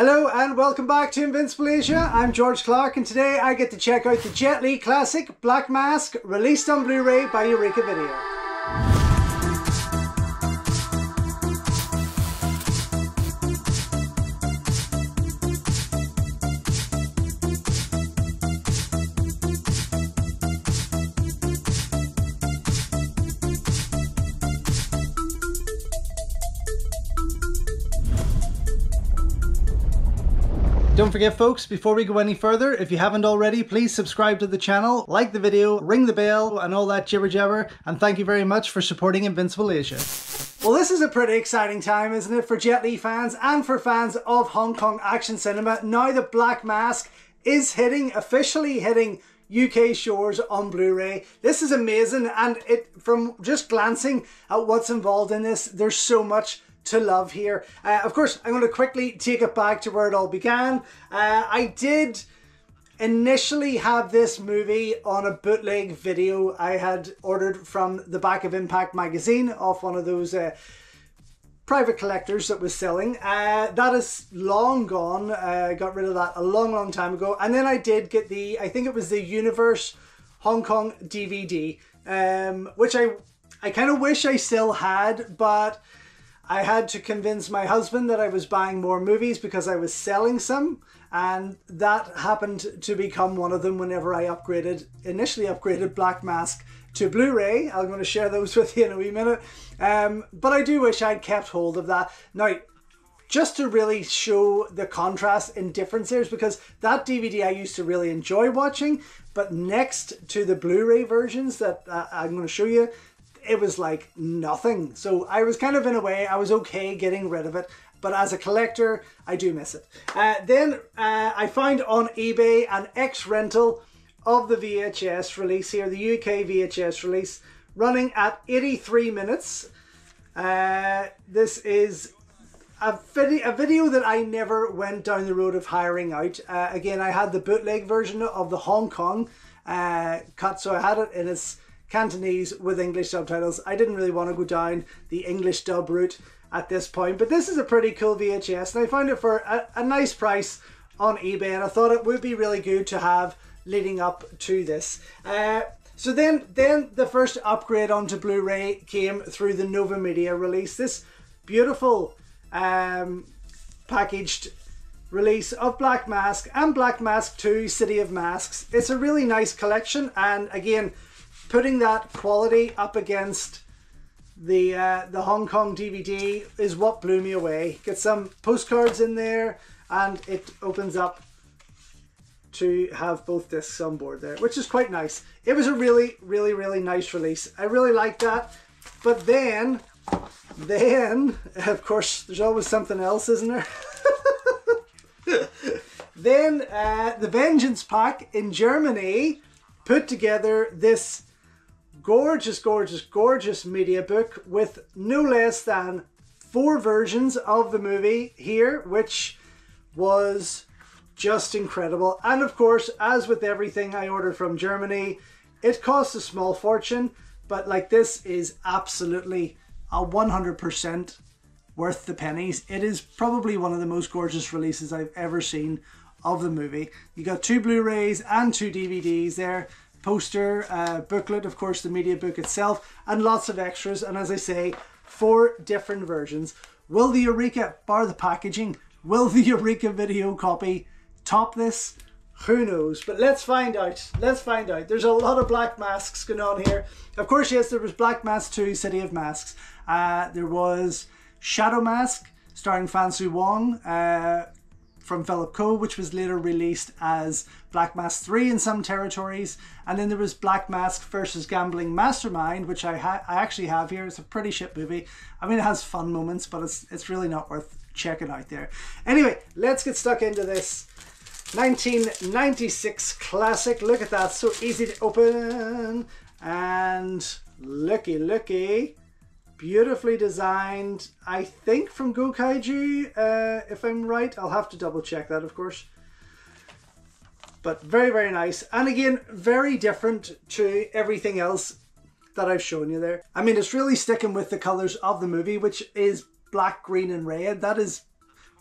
Hello and welcome back to Invincible Asia. I'm George Clark and today I get to check out the Jet Li classic Black Mask, released on Blu-ray by Eureka Video. Don't forget folks, before we go any further, if you haven't already, please subscribe to the channel, like the video, ring the bell and all that jibber jabber, and thank you very much for supporting Invincible Asia. Well, this is a pretty exciting time, isn't it, for Jet Li fans and for fans of Hong Kong action cinema, now that Black Mask is officially hitting UK shores on Blu-ray. This is amazing, and from just glancing at what's involved in this, there's so much to love here. Of course, I'm going to quickly take it back to where it all began. I did initially have this movie on a bootleg video I had ordered from the back of Impact Magazine, off one of those private collectors that was selling. That is long gone. I got rid of that a long time ago. And then I did get the, I think it was the Universe Hong Kong DVD, which I kind of wish I still had, but I had to convince my husband that I was buying more movies because I was selling some, and that happened to become one of them whenever I initially upgraded Black Mask to Blu-ray. I'm going to share those with you in a wee minute, but I do wish I'd kept hold of that. Now, just to really show the contrast and difference here, is because that DVD I used to really enjoy watching, but next to the Blu-ray versions that I'm going to show you, it was like nothing. So I was kind of, in a way, I was okay getting rid of it, but as a collector, I do miss it. Then I found on eBay an ex-rental of the VHS release here, the UK VHS release, running at 83 minutes. This is a video that I never went down the road of hiring out. Again, I had the bootleg version of the Hong Kong cut, so I had it in its Cantonese with English subtitles. I didn't really want to go down the English dub route at this point, but this is a pretty cool VHS and I found it for a nice price on eBay, and I thought it would be really good to have leading up to this. So then the first upgrade onto Blu-ray came through the Nova Media release, this beautiful packaged release of Black Mask and Black Mask 2 City of Masks. It's a really nice collection, and again, putting that quality up against the Hong Kong DVD is what blew me away. Get some postcards in there, and it opens up to have both discs on board there, which is quite nice. It was a really nice release. I really liked that. But then, of course, there's always something else, isn't there? Then the Vengeance Pack in Germany put together this gorgeous media book with no less than 4 versions of the movie here, which was just incredible. And of course, as with everything I ordered from Germany, it cost a small fortune, but like, this is absolutely a 100% worth the pennies. It is probably one of the most gorgeous releases I've ever seen of the movie. You got 2 Blu-rays and 2 DVDs there, poster, booklet, of course the media book itself, and lots of extras, and as I say, 4 different versions. Will the Eureka, bar the packaging, will the Eureka Video copy top this? Who knows? But let's find out. Let's find out. There's a lot of Black Masks going on here. Of course, yes, there was Black Mask 2 City of Masks. There was Shadow Mask starring Fan Su Wong, from Philip Co., which was later released as Black Mask 3 in some territories. And then there was Black Mask versus Gambling Mastermind, which I actually have here. It's a pretty shit movie. I mean, it has fun moments, but it's really not worth checking out there. Anyway, let's get stuck into this 1996 classic. Look at that, so easy to open. And looky. Beautifully designed, I think from Gokaichu, if I'm right. I'll have to double check that, of course. But very nice. And again, very different to everything else that I've shown you there. I mean, it's really sticking with the colors of the movie, which is black, green, and red. That is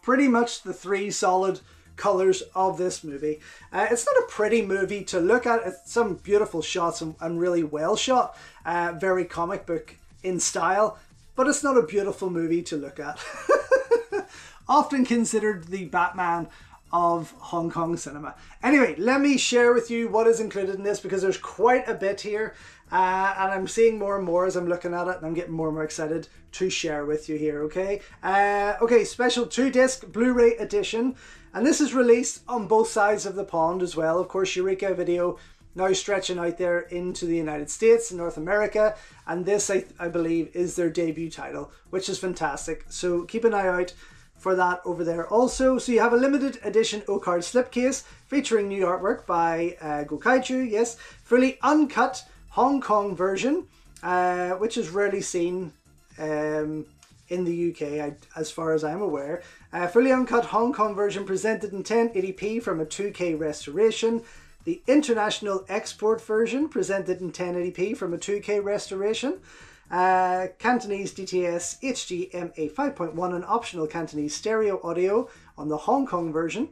pretty much the three solid colors of this movie. It's not a pretty movie to look at. It's some beautiful shots and really well shot, very comic book in style, but it's not a beautiful movie to look at. Often considered the Batman of Hong Kong cinema. Anyway, let me share with you what is included in this, because there's quite a bit here, and I'm seeing more and more as I'm looking at it, and I'm getting more and more excited to share with you here, okay? Okay, special 2-disc Blu-ray edition, and this is released on both sides of the pond as well. Of course, Eureka Video now stretching out there into the United States and North America, and this, I believe, is their debut title, which is fantastic. So keep an eye out for that over there also. So you have a limited edition O-card slipcase featuring new artwork by Gokaichu, yes, fully uncut Hong Kong version, which is rarely seen in the UK, as far as I'm aware. Fully uncut Hong Kong version presented in 1080p from a 2K restoration. The international export version presented in 1080p from a 2K restoration. Cantonese DTS HDMA 5.1 and optional Cantonese stereo audio on the Hong Kong version,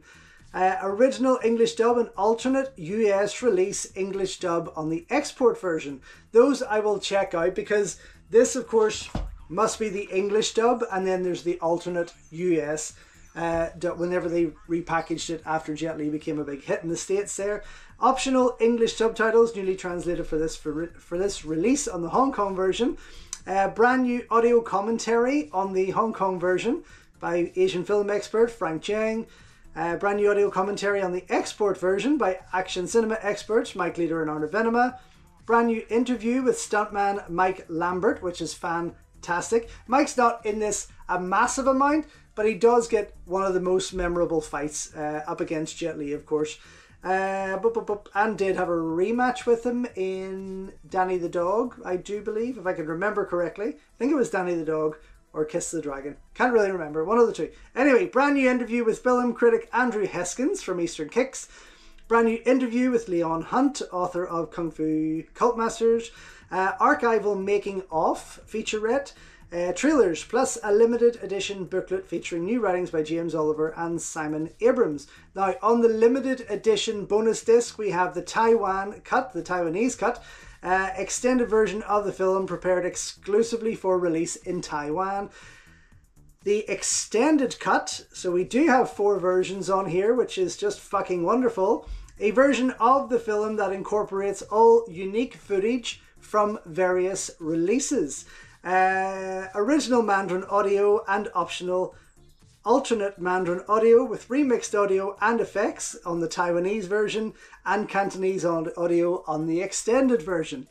original English dub and alternate US release English dub on the export version. Those I will check out, because this of course must be the English dub, and then there's the alternate US dub whenever they repackaged it after Jet Li became a big hit in the States there. Optional English subtitles newly translated for this release on the Hong Kong version. Brand new audio commentary on the Hong Kong version by Asian film expert Frank Djeng. Brand new audio commentary on the export version by action cinema experts Mike Leder and Arna Venema. Brand new interview with stuntman Mike Lambert, which is fantastic. Mike's not in this a massive amount, but he does get one of the most memorable fights up against Jet Li, of course. And did have a rematch with him in Danny the Dog, I do believe, if I can remember correctly. I think it was Danny the Dog or Kiss the Dragon. Can't really remember, one of the two. Anyway, brand new interview with film critic Andrew Heskins from Eastern Kicks. Brand new interview with Leon Hunt, author of Kung Fu Cult Masters. Archival Making Off featurette. Trailers, plus a limited edition booklet featuring new writings by James Oliver and Simon Abrams. Now, on the limited edition bonus disc, we have the Taiwanese cut, extended version of the film prepared exclusively for release in Taiwan. The extended cut, so we do have 4 versions on here, which is just fucking wonderful. A version of the film that incorporates all unique footage from various releases. Original Mandarin audio and optional alternate Mandarin audio with remixed audio and effects on the Taiwanese version and Cantonese audio on the extended version.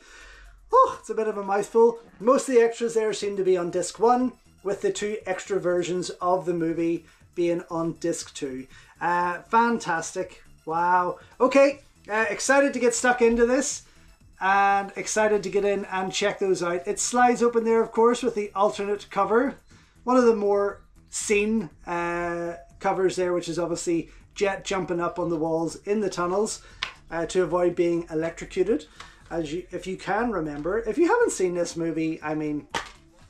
Oh, it's a bit of a mouthful. Most of the extras there seem to be on disc 1, with the 2 extra versions of the movie being on disc 2. Fantastic. Wow. Okay, excited to get stuck into this, and excited to get in and check those out. It slides open there, of course, with the alternate cover, one of the more seen covers there, which is obviously Jet jumping up on the walls in the tunnels to avoid being electrocuted, if you can remember. If you haven't seen this movie, I mean,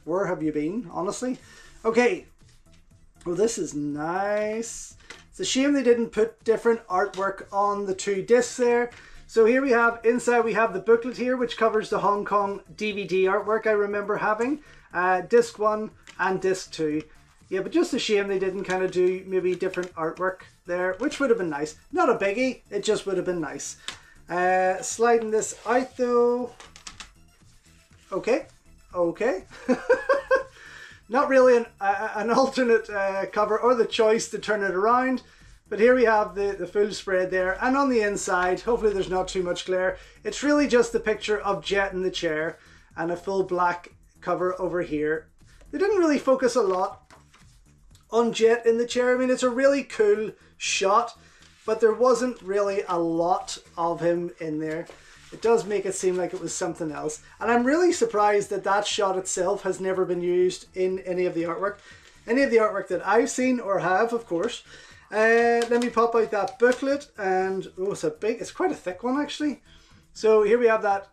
where have you been, honestly? Okay, well, this is nice. It's a shame they didn't put different artwork on the 2 discs there. So here we have, inside we have the booklet here, which covers the Hong Kong DVD artwork I remember having, disc 1 and disc 2. Yeah, but just a shame they didn't kind of do maybe different artwork there, which would have been nice. Not a biggie, it just would have been nice. Sliding this out though. Okay, okay. Not really an alternate cover or the choice to turn it around. But here we have the full spread there, and on the inside, hopefully there's not too much glare, it's really just the picture of Jet in the chair and a full black cover over here. They didn't really focus a lot on Jet in the chair. I mean, it's a really cool shot, but there wasn't really a lot of him in there. It does make it seem like it was something else. And I'm really surprised that that shot itself has never been used in any of the artwork. Any of the artwork that I've seen or have, of course. Let me pop out that booklet, and oh, it's quite a thick one actually. So here we have that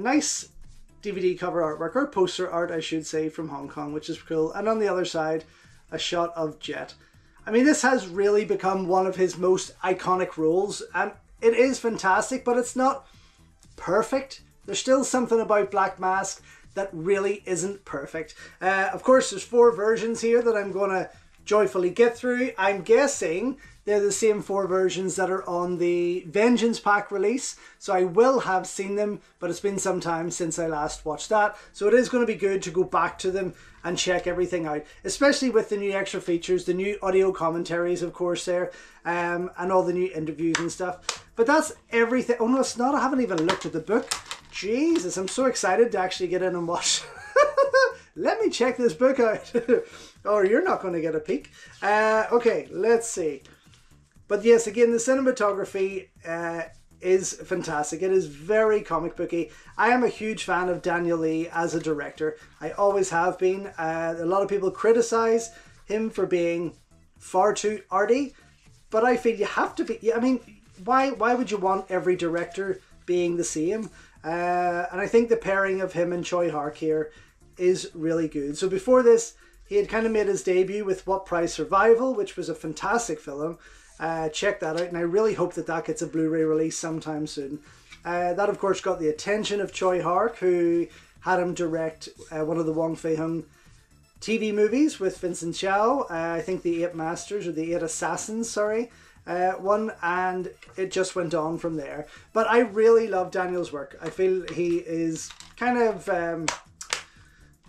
nice DVD cover artwork, or poster art I should say, from Hong Kong, which is cool. And on the other side, a shot of Jet. I mean, this has really become one of his most iconic roles, and it is fantastic, but it's not perfect. There's still something about Black Mask that really isn't perfect. Of course, there's 4 versions here that I'm going to joyfully get through. I'm guessing they're the same 4 versions that are on the Vengeance Pack release, so I will have seen them, but it's been some time since I last watched that, so it is going to be good to go back to them and check everything out, especially with the new extra features, the new audio commentaries, of course, there, and all the new interviews and stuff. But that's everything. Oh no, it's not. I haven't even looked at the book. Jesus, I'm so excited to actually get in and watch. Let me check this book out. Or you're not going to get a peek. Okay, let's see. But yes, again, the cinematography is fantastic. It is very comic booky. I am a huge fan of Daniel Lee as a director. I always have been. A lot of people criticize him for being far too arty, but I feel you have to be. I mean, why would you want every director being the same? And I think the pairing of him and Tsui Hark here is really good. So before this, he had kind of made his debut with What Price Survival, which was a fantastic film. Check that out, and I really hope that that gets a Blu-ray release sometime soon. That, of course, got the attention of Tsui Hark, who had him direct one of the Wong Fei-Hung TV movies with Vincent Chow. I think the 8 Masters, or the 8 Assassins, sorry. One, and it just went on from there. But I really love Daniel's work. I feel he is kind of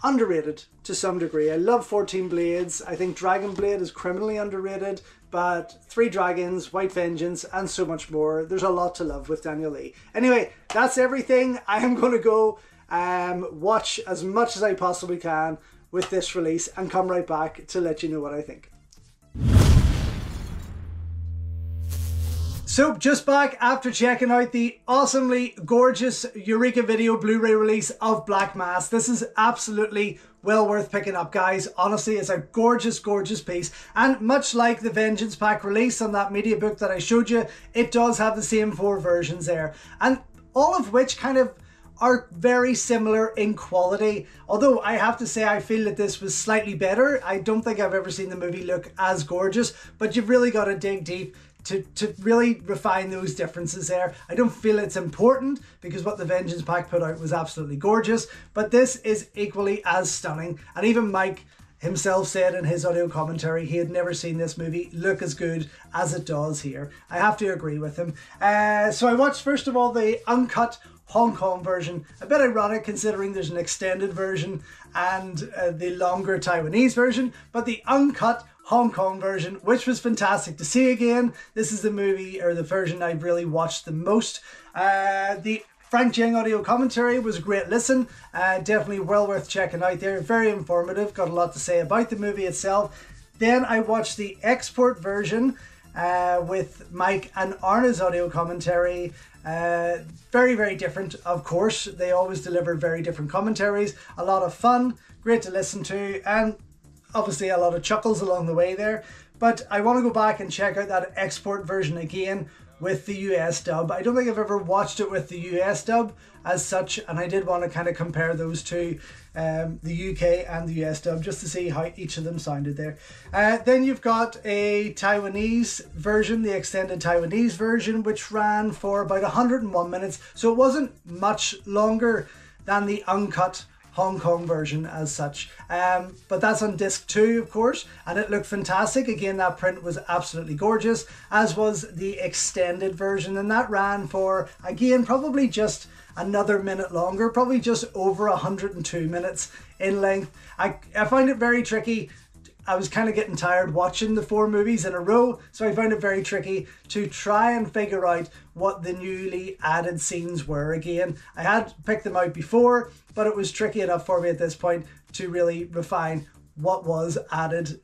underrated to some degree. I love 14 Blades. I think Dragon Blade is criminally underrated, but 3 Dragons, White Vengeance, and so much more. There's a lot to love with Daniel Lee. Anyway, that's everything. I am going to go watch as much as I possibly can with this release and come right back to let you know what I think. So just back after checking out the awesomely gorgeous Eureka Video Blu-ray release of Black Mask. This is absolutely well worth picking up, guys. Honestly, it's a gorgeous, gorgeous piece. And much like the Vengeance Pack release on that media book that I showed you, it does have the same 4 versions there. And all of which kind of are very similar in quality. Although I have to say I feel that this was slightly better. I don't think I've ever seen the movie look as gorgeous, but you've really got to dig deep to really refine those differences there. I don't feel it's important because what the Vengeance Pack put out was absolutely gorgeous, but this is equally as stunning. And even Mike himself said in his audio commentary he had never seen this movie look as good as it does here. I have to agree with him. So I watched, first of all, the uncut Hong Kong version. A bit ironic considering there's an extended version and the longer Taiwanese version, but the uncut Hong Kong version, which was fantastic to see again. This is the movie, or the version I've really watched the most. The Frank Djeng audio commentary was a great listen. Definitely well worth checking out there. Very informative, got a lot to say about the movie itself. Then I watched the export version with Mike and Arna's audio commentary. Very, very different, of course. They always deliver very different commentaries. A lot of fun, great to listen to, and obviously a lot of chuckles along the way there. But I want to go back and check out that export version again with the US dub. I don't think I've ever watched it with the US dub as such, and I did want to kind of compare those two, the UK and the US dub, just to see how each of them sounded there. Then you've got a Taiwanese version, the extended Taiwanese version, which ran for about 101 minutes. So it wasn't much longer than the uncut Hong Kong version as such, but that's on disc 2, of course, and it looked fantastic. Again, that print was absolutely gorgeous, as was the extended version, and that ran for, again, probably just another minute longer, probably just over 102 minutes in length. I find it very tricky. I was kind of getting tired watching the 4 movies in a row, so I found it very tricky to try and figure out what the newly added scenes were again. I had picked them out before, but it was tricky enough for me at this point to really refine what was added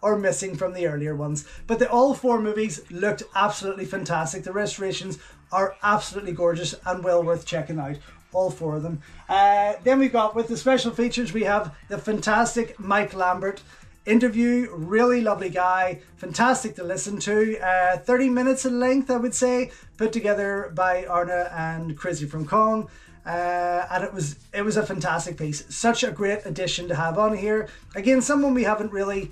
or missing from the earlier ones. But all 4 movies looked absolutely fantastic. The restorations are absolutely gorgeous and well worth checking out. All 4 of them. Then we've got, with the special features, we have the fantastic Mike Lambert interview. Really lovely guy, fantastic to listen to. 30 minutes in length, I would say, put together by Arna and Crazy from Kong. And it was a fantastic piece. Such a great addition to have on here. Again, someone we haven't really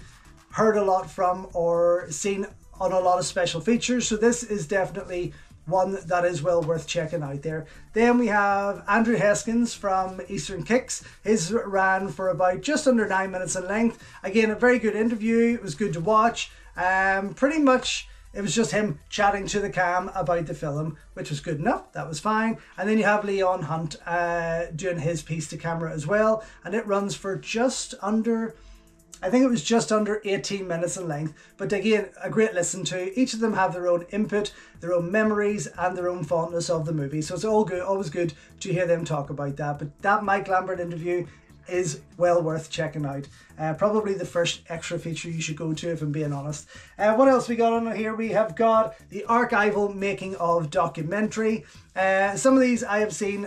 heard a lot from or seen on a lot of special features, so this is definitely one that is well worth checking out there. Then we have Andrew Heskins from Eastern Kicks. His ran for about just under 9 minutes in length. Again, a very good interview. It was good to watch. Pretty much it was just him chatting to the cam about the film, which was good enough. That was fine. And then you have Leon Hunt doing his piece to camera as well, and it runs for just under, I think it was just under 18 minutes in length, but again, a great listen to. Each of them have their own input, their own memories, and their own fondness of the movie. So it's all good, always good to hear them talk about that. But that Mike Lambert interview is well worth checking out. Probably the first extra feature you should go to, if I'm being honest. What else we got on here? We have got the archival making of documentary. Some of these I have seen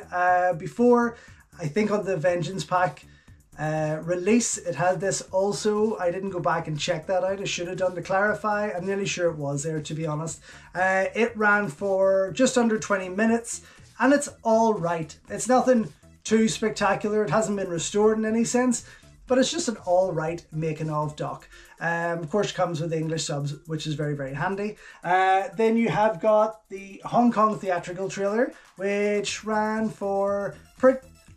before, I think on the Vengeance Pack release. It had this also. I didn't go back and check that out. I should have done to clarify. I'm nearly sure it was there, to be honest. It ran for just under 20 minutes and it's all right. It's nothing too spectacular. It hasn't been restored in any sense, but it's just an all right making of doc. Of course, it comes with English subs, which is very, very handy. Then you have got the Hong Kong theatrical trailer, which ran for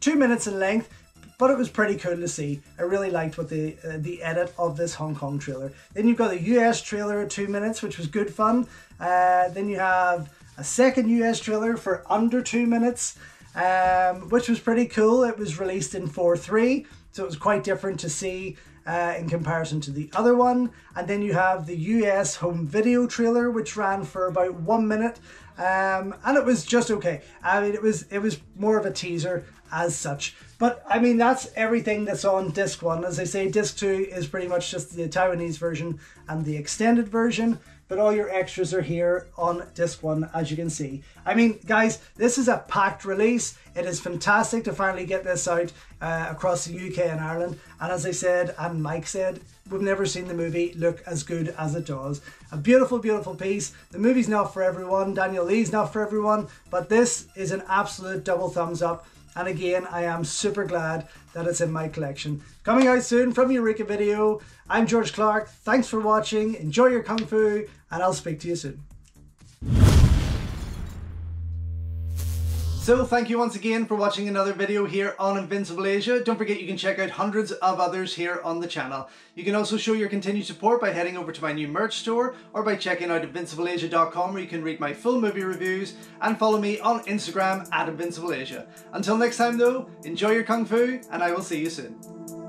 2 minutes in length, but it was pretty cool to see. I really liked what the edit of this Hong Kong trailer. Then you've got the US trailer at 2 minutes, which was good fun. Then you have a second US trailer for under 2 minutes, which was pretty cool. It was released in 4:3, so it was quite different to see in comparison to the other one. And then you have the US home video trailer, which ran for about 1 minute, and it was just okay. I mean, it was more of a teaser as such. But I mean, that's everything that's on disc one. As I say, disc two is pretty much just the Taiwanese version and the extended version, but all your extras are here on disc one, as you can see. I mean, guys, this is a packed release. It is fantastic to finally get this out across the UK and Ireland. And as I said, and Mike said, we've never seen the movie look as good as it does. A beautiful, beautiful piece. The movie's not for everyone. Daniel Lee's not for everyone, but this is an absolute double thumbs up. And again, I am super glad that it's in my collection. Coming out soon from Eureka Video, I'm George Clark. Thanks for watching, enjoy your Kung Fu, and I'll speak to you soon. So thank you once again for watching another video here on Invincible Asia. Don't forget you can check out hundreds of others here on the channel. You can also show your continued support by heading over to my new merch store or by checking out invincibleasia.com, where you can read my full movie reviews, and follow me on Instagram at Invincible Asia. Until next time though, enjoy your Kung Fu and I will see you soon.